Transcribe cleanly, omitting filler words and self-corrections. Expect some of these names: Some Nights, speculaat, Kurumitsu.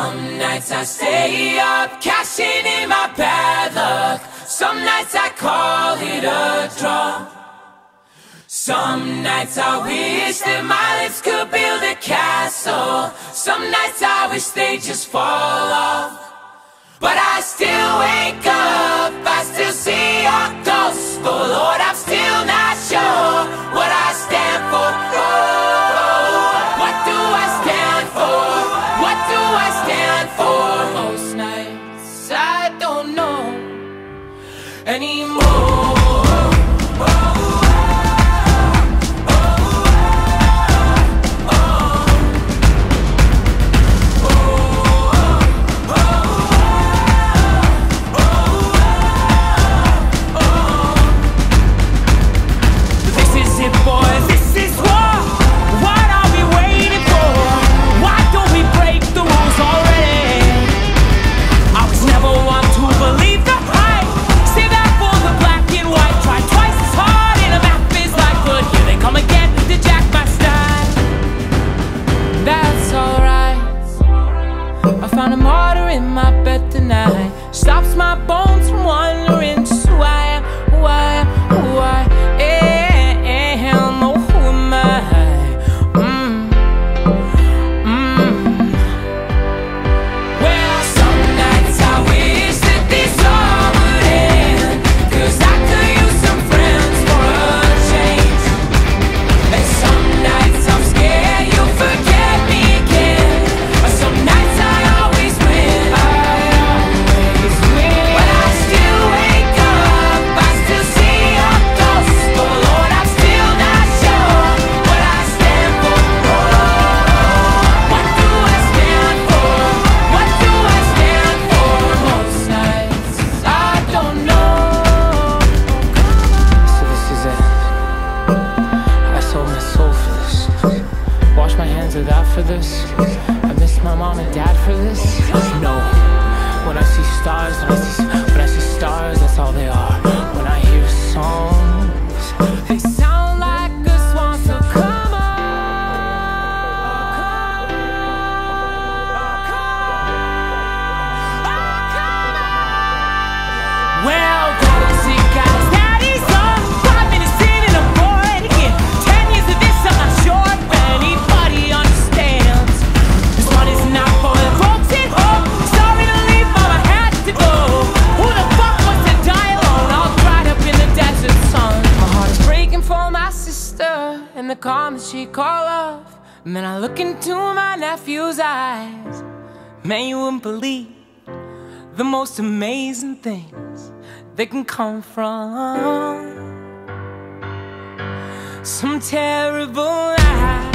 Some nights I stay up, cashing in my bad luck. Some nights I call it a draw. Some nights I wish that my lips could build a castle. Some nights I wish they'd just fall off. But I still wake up, I still see your ghost. Oh Lord, I'm still not sure what I stand for. Oh, what do I stand for? What do I stand for? Most nights I don't know anymore. Stops my bones from wandering. Just who I am, who I am, who I am. Oh, who am I? Well, some nights I wish that this all would end, 'cause I could use some friends for a change. And some nights I'm scared you'll forget me again. Or some nights I always win. For this, I miss my mom and dad for this. No, when I see stars, when I see stars, that's all they are. When I hear songs, they sound like a swan. So come on, come on. Well, in the calm that she called off, and then I look into my nephew's eyes. Man, you wouldn't believe the most amazing things that can come from some terrible night.